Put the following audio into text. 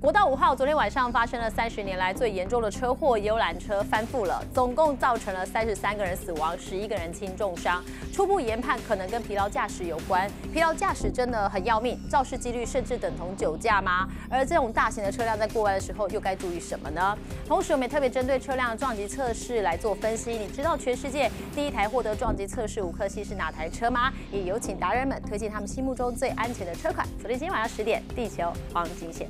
国道5号昨天晚上发生了30年来最严重的车祸，游览车翻覆了，总共造成了33个人死亡，11个人轻重伤。初步研判可能跟疲劳驾驶有关，疲劳驾驶真的很要命，肇事几率甚至等同酒驾吗？而这种大型的车辆在过弯的时候又该注意什么呢？同时我们也特别针对车辆撞击测试来做分析。你知道全世界第一台获得撞击测试5颗星是哪台车吗？也有请达人们推荐他们心目中最安全的车款。锁定今天晚上10点，地球黄金线。